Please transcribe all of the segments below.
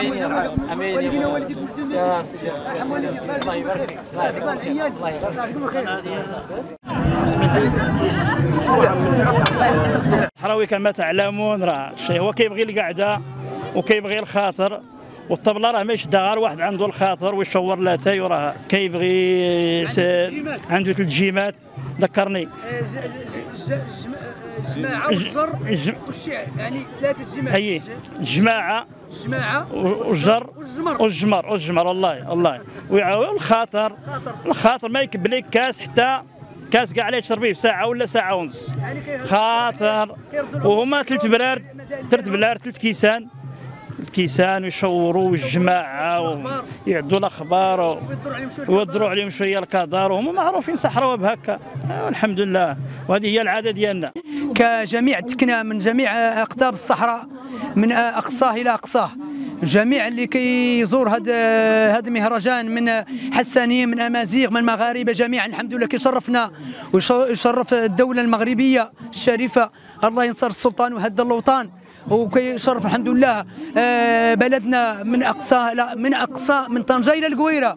امين يا رب امين يا رب الله يبارك فيك الله يبارك فيك. الحراوي كما تعلمون راه الشيء هو كيبغي القعده وكيبغي الخاطر، والطبله راه ما يشدها غير واحد عنده الخاطر ويشور لها تاي، وراه كيبغي عنده ثلاث جيمات ذكرني الجماعه والجر والشعر، يعني ثلاثه جماعات اي الجماعه والجر والجمر والله والله ويعاود الخاطر ما يكب لك كاس حتى كاس كاع عليه تشربيه في ساعه ولا ساعه ونص خاطر، وهما ثلاث بلار ثلاث كيسان ويشوروا الجماعه ويعدوا الاخبار ويدروا عليهم شويه الكدار، وهم معروفين صحراوه بهكا والحمد لله، وهذه هي العاده ديالنا. كجميع تكنا من جميع اقطاب الصحراء من اقصاه الى اقصاه، جميع اللي كيزور هذا المهرجان من حسانيين من امازيغ من مغاربه جميعا الحمد لله كيشرفنا ويشرف الدوله المغربيه الشريفه، الله ينصر السلطان ويهدى الوطان، وكيشرف الحمد لله بلدنا من طنجة إلى القويرة،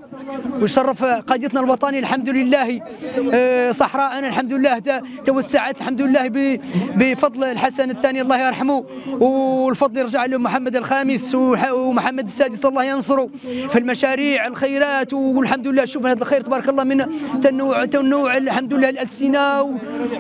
ويشرف قضيتنا الوطنية الحمد لله. صحراءنا الحمد لله توسعت الحمد لله بفضل الحسن الثاني الله يرحمه، والفضل يرجع له محمد الخامس ومحمد السادس الله ينصره في المشاريع الخيرات، والحمد لله شوفنا هذا الخير تبارك الله من تنوع الحمد لله الألسنة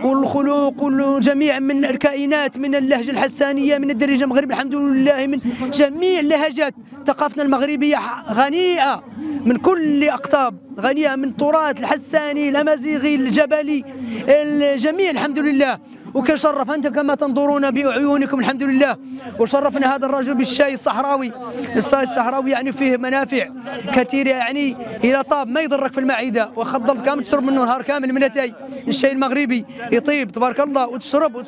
والخلوق والجميع من الكائنات من اللهجة الحسانية من الدارجه المغربيه الحمد لله، من جميع اللهجات. ثقافتنا المغربيه غنيه من كل اقطاب، غنيه من التراث الحساني الامازيغي الجبلي الجميع الحمد لله، وكنشرف انت كما تنظرون باعينكم الحمد لله. وشرفنا هذا الرجل بالشاي الصحراوي، الشاي الصحراوي يعني فيه منافع كثيره، يعني الى طاب ما يضرك في المعده، وخضلت كامل تشرب منه نهار كامل من اتاي الشاي المغربي يطيب تبارك الله، وتشرب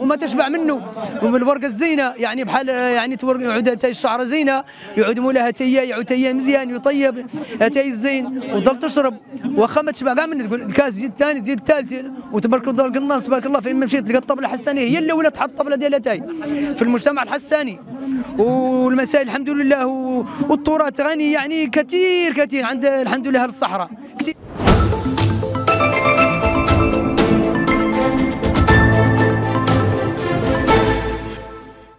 وما تشبع منه، ومن ورقه الزينه يعني بحال يعني يعود اتاي الشعره زينه يعود مولاها تيا يعود تيا مزيان يطيب اتاي الزين، وتضل تشرب واخا ما تشبع كاع منه، تقول الكاس زيد الثاني زيد الثالث وتبارك الله تبارك الله. فإما مشيت تلقى الطبله الحسانيه هي الاولى تحط الطبله ديال اتاي في المجتمع الحساني، والمسائل الحمد لله والتراث غني يعني كثير عند الحمد لله الصحراء كثير.